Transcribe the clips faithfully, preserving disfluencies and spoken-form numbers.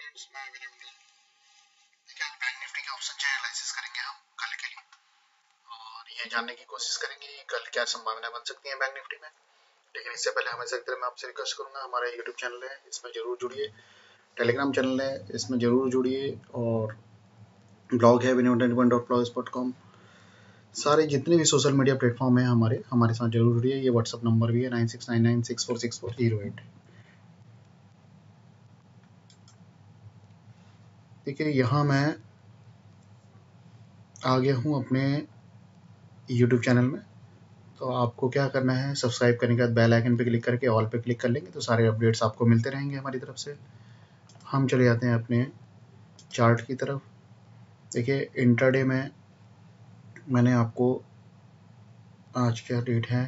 Friends, मैं विनम्र देखिए आज बैंक निफ्टी के ऑप्शन चेयर एनालिसिस करेंगे हम कल के लिए और ये जानने की कोशिश करेंगे कि कल क्या संभावनाएं बन सकती हैं बैंक निफ्टी में। लेकिन इससे पहले हमेशा की तरह मैं आपसे रिक्वेस्ट करूंगा, हमारा यूट्यूब चैनल है इसमें जरूर जुड़िए, टेलीग्राम चैनल है इसमें जरूर जुड़िए और ब्लॉग है Vinay dot blogspot dot com. सारे जितने भी सोशल मीडिया प्लेटफॉर्म है हमारे हमारे साथ जरूर जुड़िए। ये व्हाट्सअप नंबर भी है nine six nine nine six four six four zero eight. देखिए यहाँ मैं आ गया हूँ अपने YouTube चैनल में, तो आपको क्या करना है सब्सक्राइब करने के बाद बेल आइकन पे क्लिक करके ऑल पे क्लिक कर लेंगे तो सारे अपडेट्स आपको मिलते रहेंगे हमारी तरफ से। हम चले जाते हैं अपने चार्ट की तरफ। देखिए इंट्राडे में मैंने आपको आज क्या डेट है,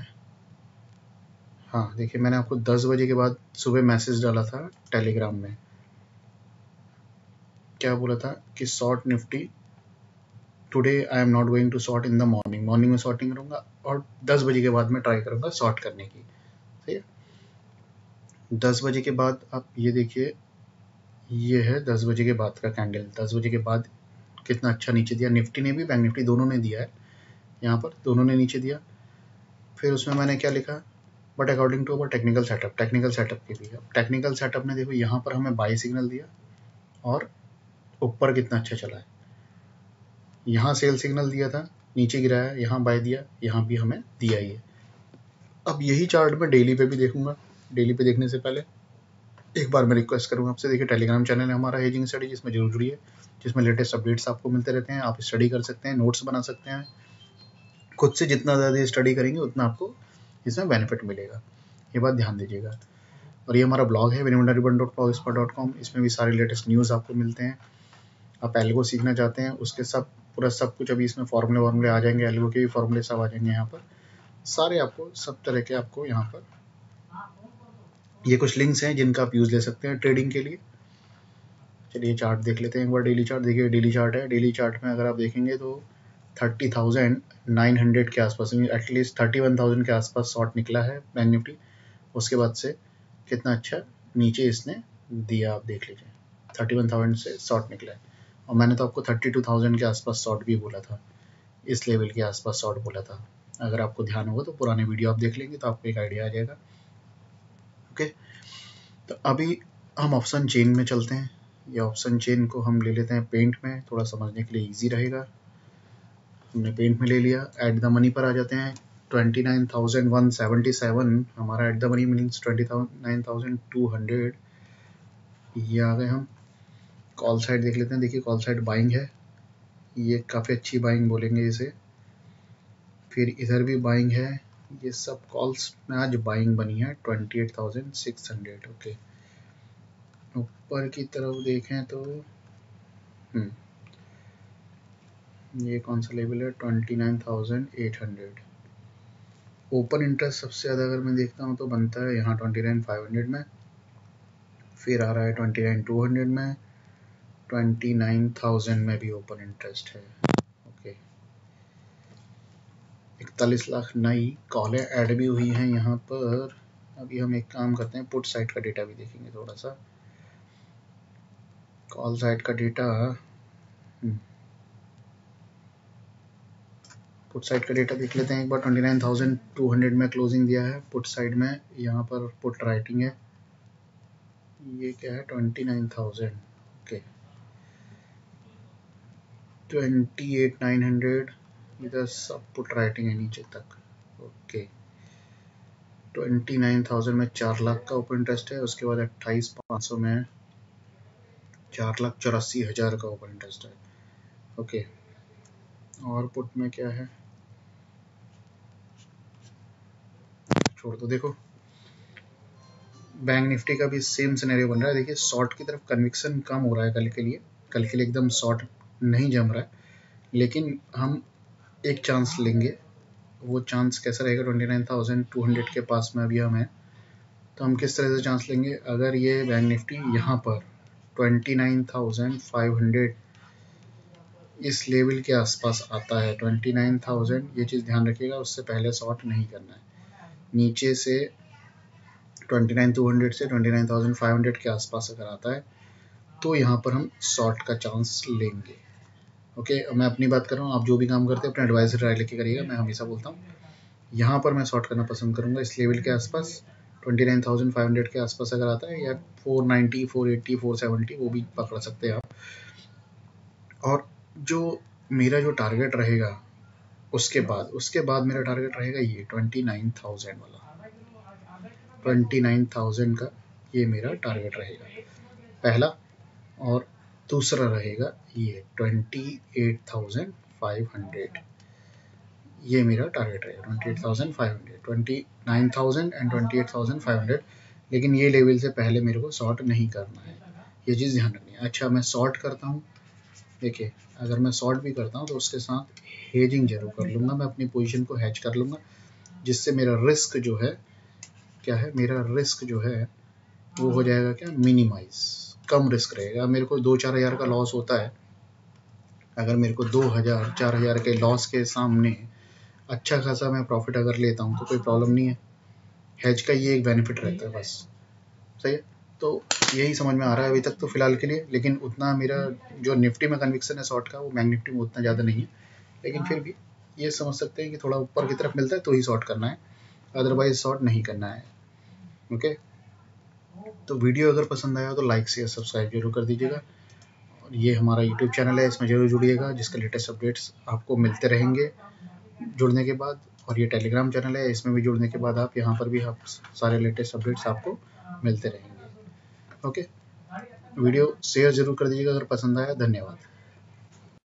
हाँ देखिए मैंने आपको दस बजे के बाद सुबह मैसेज डाला था टेलीग्राम में, क्या बोला था कि short Nifty today I am not going to short in the morning, morning में शॉर्टिंग करूंगा और दस बजे के बाद मैं ट्राई करूंगा शॉर्ट करने की। ठीक है, दस बजे के बाद आप ये देखिए, ये है दस बजे के बाद का कैंडल। दस बजे के बाद कितना अच्छा नीचे दिया, निफ्टी ने भी बैंक निफ्टी दोनों ने दिया है, यहाँ पर दोनों ने नीचे दिया। फिर उसमें मैंने क्या लिखा, but according to our technical setup, technical setup के लिए टेक्निकल सेटअप ने देखो यहाँ पर हमें बाई सिग्नल दिया और ऊपर कितना अच्छा चला है, यहाँ सेल सिग्नल दिया था नीचे गिराया, यहाँ बाय दिया, यहाँ भी हमें दिया ही है। अब यही चार्ट में डेली पे भी देखूंगा। डेली पे देखने से पहले एक बार मैं रिक्वेस्ट करूंगा आपसे, देखिए टेलीग्राम चैनल है हमारा हेजिंग स्टडी, जिसमें जरूर जुड़िए, जिसमें लेटेस्ट अपडेट्स आपको मिलते रहते हैं। आप स्टडी कर सकते हैं, नोट्स बना सकते हैं, खुद से जितना ज़्यादा स्टडी करेंगे उतना आपको इसमें बेनिफिट मिलेगा, ये बात ध्यान दीजिएगा। और ये हमारा ब्लॉग है Vinay dot blogspot dot com, इसमें भी सारे लेटेस्ट न्यूज़ आपको मिलते हैं। आप एल्गो सीखना चाहते हैं उसके सब पूरा सब कुछ, अभी इसमें फॉर्मूले वार्मूले आ जाएंगे, एल्गो के भी फॉर्मूले सब आ जाएंगे, यहाँ पर सारे आपको सब तरह के आपको यहाँ पर ये कुछ लिंक्स हैं जिनका आप यूज़ ले सकते हैं ट्रेडिंग के लिए। चलिए चार्ट देख लेते हैं एक बार, डेली चार्ट देखिए, डेली चार्ट है। डेली चार्ट में अगर आप देखेंगे तो थर्टी थाउजेंड नाइन हंड्रेड के आसपास, एटलीस्ट थर्टी वन थाउजेंड के आसपास शॉर्ट निकला है बैंक निफ्टी। उसके बाद से कितना अच्छा नीचे इसने दिया, आप देख लीजिए थर्टी वन थाउजेंड से शॉर्ट निकला है। और मैंने तो आपको थर्टी टू थाउजेंड के आसपास शॉर्ट भी बोला था, इस लेवल के आसपास शॉर्ट बोला था। अगर आपको ध्यान होगा तो पुराने वीडियो आप देख लेंगे तो आपको एक आइडिया आ जाएगा। ओके, तो अभी हम ऑप्शन चेन में चलते हैं। ये ऑप्शन चेन को हम ले लेते हैं पेंट में, थोड़ा समझने के लिए इजी रहेगा। हमने पेंट में ले लिया। एट द मनी पर आ जाते हैं, twenty nine thousand one seventy seven हमारा at the money means twenty nine thousand two hundred. ये आ गए हम। कॉल साइड देख लेते हैं, देखिए कॉल साइड बाइंग है, ये काफ़ी अच्छी बाइंग बोलेंगे इसे। फिर इधर भी बाइंग है, ये सब कॉल्स में आज बाइंग बनी है twenty eight thousand six hundred. Okay, ऊपर की तरफ देखें तो हम्म ये कौन सा लेवल है, twenty nine thousand eight hundred. Open interest सबसे ज़्यादा अगर मैं देखता हूँ तो बनता है यहाँ ट्वेंटी नाइन फाइव हंड्रेड में, फिर आ रहा है ट्वेंटी नाइन टू हंड्रेड में, ट्वेंटी नाइन थाउजेंड में भी ओपन इंटरेस्ट है। ओके, इकतालीस लाख नई कॉलें ऐड भी हुई हैं यहाँ पर। अभी हम एक काम करते हैं, पुट साइड का डेटा भी देखेंगे थोड़ा सा। कॉल साइड का डेटा, पुट साइड का डेटा देख लेते हैं एक बार। Twenty nine thousand two hundred में क्लोजिंग दिया है पुट साइड में, यहाँ पर पुट राइटिंग है। ये क्या है, twenty nine thousand. Okay, twenty eight nine hundred, इधर सब पुट राइटिंग है नीचे तक। ओके, ट्वेंटी नाइन थाउजेंड में चार लाख का ओपन इंटरेस्ट है, उसके बाद अट्ठाईस पाँच सौ में चार लाख चौरासी हज़ार का ओपन इंटरेस्ट है। ओके, और पुट में क्या है, छोड़ दो। देखो बैंक निफ्टी का भी सेम सिनेरियो बन रहा है। देखिए शॉर्ट की तरफ कन्विक्शन कम हो रहा है कल के लिए, कल के लिए एकदम शॉर्ट नहीं जम रहा है, लेकिन हम एक चांस लेंगे। वो चांस कैसा रहेगा, twenty nine thousand two hundred के पास में अभी हम हैं, तो हम किस तरह से चांस लेंगे। अगर ये बैंक निफ्टी यहाँ पर twenty nine thousand five hundred इस लेवल के आसपास आता है, ट्वेंटी नाइन थाउजेंड, ये चीज़ ध्यान रखिएगा, उससे पहले शॉर्ट नहीं करना है। नीचे से ट्वेंटी नाइन टू हंड्रेड से twenty nine thousand five hundred के आसपास अगर आता है तो यहाँ पर हम शॉर्ट का चांस लेंगे। ओके okay, मैं अपनी बात कर रहा हूँ, आप जो भी काम करते हैं अपने एडवाइजर राय लेके करिएगा। मैं हमेशा बोलता हूँ यहाँ पर मैं शॉर्ट करना पसंद करूँगा इस लेवल के आसपास उनतीस हज़ार पाँच सौ के आसपास अगर आता है, या चार सौ नब्बे, चार सौ अस्सी, चार सौ सत्तर वो भी पकड़ सकते हैं आप। और जो मेरा जो टारगेट रहेगा उसके बाद उसके बाद मेरा टारगेट रहेगा ये उनतीस हज़ार वाला, उनतीस हज़ार का ये मेरा टारगेट रहेगा पहला। और दूसरा रहेगा ये अट्ठाईस हज़ार पाँच सौ, ये मेरा टारगेट रहेगा अट्ठाईस हज़ार पाँच सौ, उनतीस हज़ार एंड अट्ठाईस हज़ार पाँच सौ। लेकिन ये लेवल से पहले मेरे को शॉर्ट नहीं करना है, ये चीज़ ध्यान रखनी है। अच्छा, मैं शॉर्ट करता हूँ, देखिए अगर मैं शॉर्ट भी करता हूँ तो उसके साथ हेजिंग जरूर कर लूँगा, मैं अपनी पोजीशन को हैज कर लूँगा, जिससे मेरा रिस्क जो है क्या है, मेरा रिस्क जो है वो हो जाएगा क्या, मिनिमाइज, कम रिस्क रहेगा। मेरे को दो चार हज़ार का लॉस होता है, अगर मेरे को दो हज़ार चार हज़ार के लॉस के सामने अच्छा खासा मैं प्रॉफिट अगर लेता हूँ तो कोई प्रॉब्लम नहीं है। हेज का ये एक बेनिफिट रहता है बस, सही है। तो यही समझ में आ रहा है अभी तक तो फिलहाल के लिए। लेकिन उतना मेरा जो निफ्टी में कन्विक्सन है शॉर्ट का वो बैंक निफ्टी में उतना ज़्यादा नहीं है, लेकिन फिर भी ये समझ सकते हैं कि थोड़ा ऊपर की तरफ मिलता है तो ही शॉर्ट करना है, अदरवाइज शॉर्ट नहीं करना है। ओके, तो वीडियो अगर पसंद आया तो लाइक शेयर सब्सक्राइब जरूर कर दीजिएगा। और ये हमारा यूट्यूब चैनल है, इसमें जरूर जुड़िएगा, जिसके लेटेस्ट अपडेट्स आपको मिलते रहेंगे जुड़ने के बाद। और ये टेलीग्राम चैनल है, इसमें भी जुड़ने के बाद आप यहाँ पर भी आप सारे लेटेस्ट अपडेट्स आपको मिलते रहेंगे। Okay okay. वीडियो शेयर जरूर कर दीजिएगा अगर पसंद आया। धन्यवाद।